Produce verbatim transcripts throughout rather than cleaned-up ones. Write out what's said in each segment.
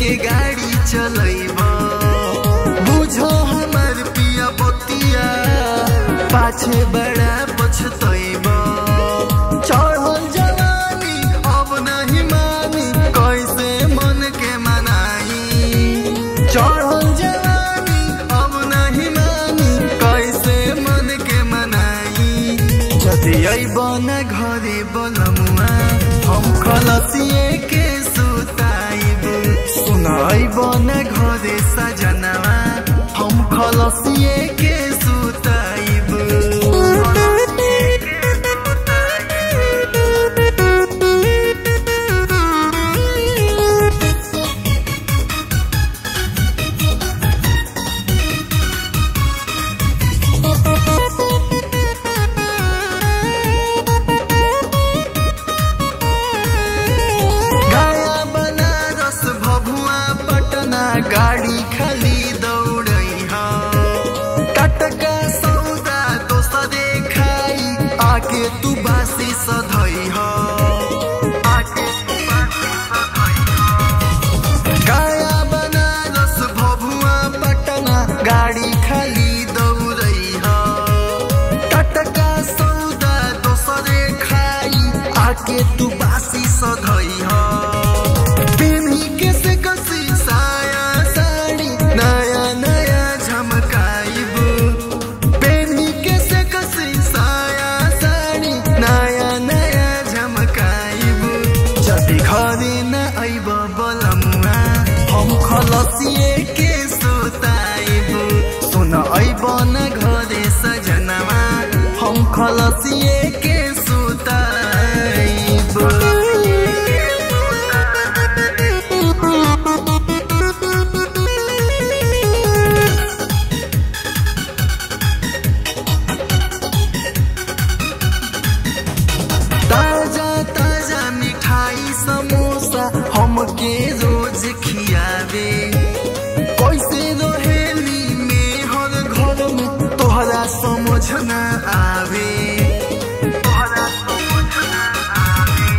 के गाड़ी चलैबो बुझो हमार पिया बतिया पाछे बड़ा पछतैबो चढ़ल जवानी अब नहीं मानी कैसे मन के मनाई चढ़ल जवानी अब नहीं मानी कैसे मन के मनाई जति अइबो न घरे बलमुआ हम खलसिए के सुनाइबो न घरे सजनवा हम खलसिए के सुताइबो गाड़ी खाली दौड़ैहा टटका सौदा दोसरे खाई आके तू बासी सधैहा आके तू बासी सधैहा गया बनारस भभुआ पटना गाड़ी खाली दौड़ैहा टटका सौदा दोसरे खाई आके तू बासी सधैहा खलसिए के सुताइबो सुन अइबो न घरे सजनवा हम खलसिए के सुताइबो। हमके रोज खियावे कैसे रहेली में हर घर में तोहरा समझ न आवे तोहरा समझ न आवे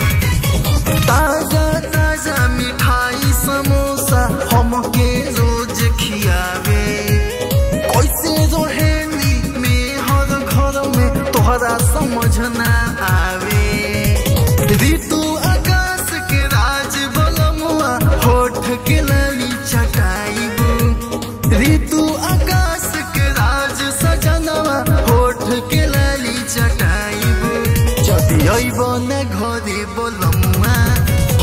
ताजा ताजा मिठाई समोसा हमके रोज खियावे कैसे रहेली में हर घर में तोहरा समझ न आवे ऋतु ऋतु आकाश के राज सजनवा होठ के लाली चटाइबो जति अइबो न घरे बोलमुआ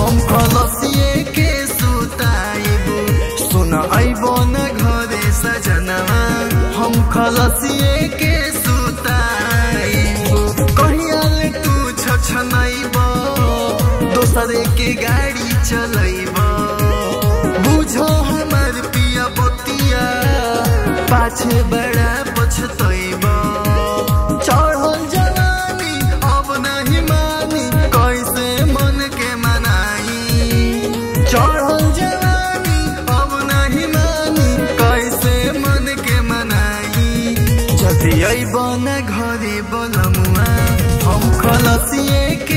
हम खलसिए के सुताइबो सुन अइबो न घरे सजनवा हम खलसिए के सुताइबो कहिया ले तू छछनइबो दोसरे के गाड़ी चलइबो बुझो हमार पिया बतिया पाछे बड़ा पछतैबो चढ़ल जवानी अब नहीं मानी कैसे मन के मनाई चढ़ल जवानी अब नहीं मानी कैसे मन के मनाई जति अइबो न घरे बोलमुआ हम खलसिए के